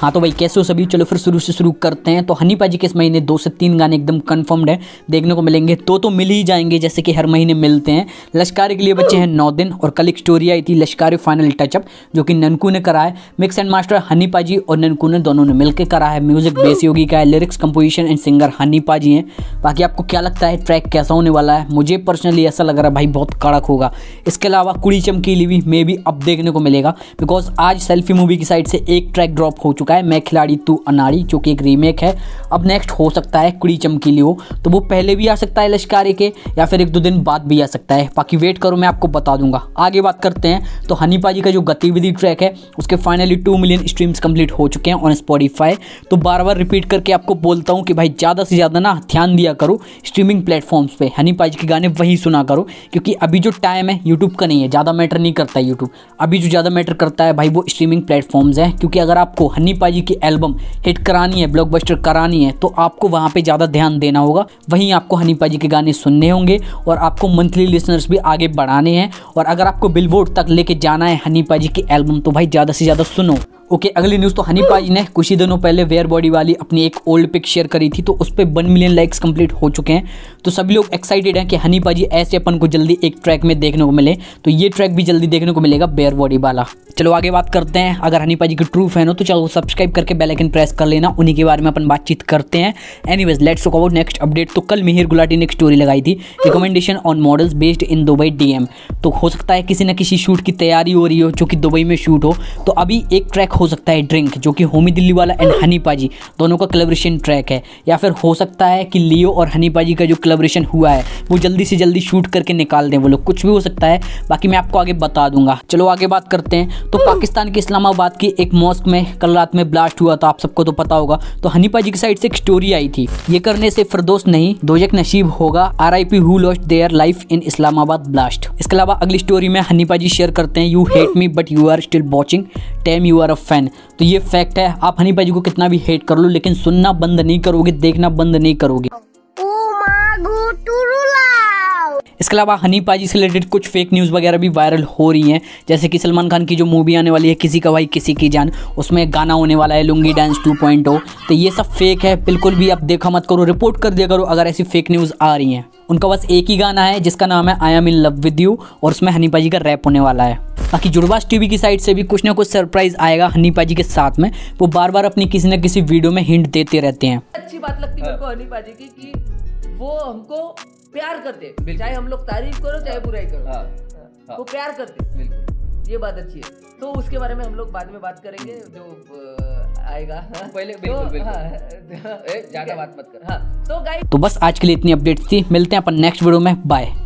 हाँ तो भाई कैसे हो सभी, चलो फिर शुरू से शुरू करते हैं। तो हनी पाजी के इस महीने 2 से 3 गाने एकदम कंफर्म्ड है, देखने को मिलेंगे तो मिल ही जाएंगे जैसे कि हर महीने मिलते हैं। लश्कारे के लिए बच्चे हैं 9 दिन और कल एक स्टोरी आई थी लश्कारे फाइनल टचअप जो कि ननकू ने करा है। मिक्स एंड मास्टर हनी पाजी और ननकू ने दोनों ने मिलकर करा है। म्यूजिक बेस योगी का है, lyrics composition and singer Honey पाजी हैं। बाकी आपको क्या लगता है ट्रैक कैसा होने वाला है? मुझे पर्सनली ऐसा लग रहा है भाई बहुत कड़क होगा। इसके अलावा कुड़ी चमकीली भी मे बी अब देखने को मिलेगा बिकॉज आज सेल्फी मूवी की साइड से एक ट्रैक ड्रॉप हो चुका है, मैं खिलाड़ी तू अनाड़ी, जो कि एक रीमेक है। अब नेक्स्ट हो सकता है कुड़ी चमकीली हो, तो वो पहले भी आ सकता है लश्कारे के या फिर 1-2 दिन बाद भी आ सकता है। बाकी वेट करो, मैं आपको बता दूंगा। आगे बात करते हैं तो हनी पाजी का जो गतिविधि ट्रैक है उसके फाइनली 2 मिलियन स्ट्रीम्स कंप्लीट हो चुके हैं ऑन स्पॉटिफाई। तो बार बार रिपीट करके आपको बोलता हूँ कि भाई ज़्यादा से ज़्यादा ना ध्यान दिया करो स्ट्रीमिंग प्लेटफॉर्म्स पे, हनी पाजी के गाने वहीं सुना करो, क्योंकि अभी जो टाइम है यूट्यूब का नहीं है, ज़्यादा मैटर नहीं करता है यूट्यूब। अभी जो ज़्यादा मैटर करता है भाई वो स्ट्रीमिंग प्लेटफॉर्म्स हैं, क्योंकि अगर आपको हनी पाजी की एल्बम हिट करानी है, ब्लॉकबस्टर करानी है, तो आपको वहाँ पर ज़्यादा ध्यान देना होगा, वहीं आपको हनी पाजी के गाने सुनने होंगे और आपको मंथली लिसनर्स भी आगे बढ़ाने हैं। और अगर आपको बिलबोर्ड तक लेके जाना है हनी पाजी की एल्बम तो भाई ज़्यादा से ज़्यादा सुनो। ओके अगली न्यूज़ तो हनी पाजी ने कुछ ही दिनों पहले वेयर बॉडी वाली अपनी एक ओल्ड पिक शेयर करी थी, तो उस पर 1 मिलियन लाइक्स कंप्लीट हो चुके हैं। तो सभी लोग एक्साइटेड हैं कि हनी पाजी ऐसे अपन को जल्दी एक ट्रैक में देखने को मिले, तो ये ट्रैक भी जल्दी देखने को मिलेगा वेयर बॉडी वाला। चलो आगे बात करते हैं। अगर हनी पाजी के ट्रू फैन हो तो चलो सब्सक्राइब करके बेल आइकन प्रेस कर लेना, उन्हीं के बारे में अपन बातचीत करते हैं। Anyways let's talk about next update. तो कल मिहिर गुलाटी ने एक स्टोरी लगाई थी recommendation on models based in Dubai DM, तो हो सकता है किसी न किसी शूट की तैयारी हो रही हो जो कि दुबई में शूट हो। तो अभी एक ट्रैक हो सकता है ड्रिंक जो कि होमी दिल्ली वाला एंड हनी पाजी दोनों का कोलैबोरेशन ट्रैक है, या फिर हो सकता है कि लियो और हनी पाजी का जो कोलैबोरेशन हुआ है वो जल्दी से जल्दी शूट करके निकाल दें वो लोग, कुछ भी हो सकता है, बाकी मैं आपको आगे बता दूंगा। चलो आगे बात करते हैं। तो पाकिस्तान के इस्लामाबाद की एक मॉस्क में कल रात में ब्लास्ट हुआ था, आप सबको तो पता होगा। तो हनी पाजी की साइड से एक स्टोरी आई थी, ये करने से फिरदोस नहीं दोजक नसीब होगा, RIP who lost their life in Islamabad blast. इसके अलावा अगली स्टोरी में हनी पाजी शेयर करते हैं, you hate me but you are still watching time you are fan. तो ये फैक्ट है, आप हनी पाजी को कितना भी हेट कर लो लेकिन सुनना बंद नहीं करोगे, देखना बंद नहीं करोगे। इसके अलावा हनी पाजी से रिलेटेड कुछ फेक न्यूज़ वगैरह भी वायरल हो रही हैं, जैसे कि सलमान खान की जो मूवी आने वाली है किसी का भाई किसी की जान, उसमें गाना होने वाला है लुंगी डांस 2.0। तो ये सब फेक है, बिल्कुल भी आप देखा मत करो, रिपोर्ट कर दिया करो अगर ऐसी फेक न्यूज़ आ रही हैं। उनका बस एक ही गाना है जिसका नाम है I am in love with you और उसमें हनी पाजी का रैप होने वाला है। बाकी जुड़वा स्टीवी की साइड से भी कुछ ना कुछ सरप्राइज आएगा हनी पाजी के साथ में, वो बार बार अपनी किसी न किसी वीडियो में हिंट देते रहते हैं। अच्छी बात लगती है हनी पाजी की कि वो हमको प्यार करते, चाहे हम लोग तारीफ करो चाहे बुराई करो, वो प्यार करते, बिल्कुल ये बात अच्छी है। तो उसके बारे में हम लोग बाद में बात करेंगे जो आएगा, पहले बिल्कुल ज़्यादा बात मत कर। तो गाइस तो बस आज के लिए इतनी अपडेट्स थी, मिलते हैं अपन नेक्स्ट वीडियो में, बाय।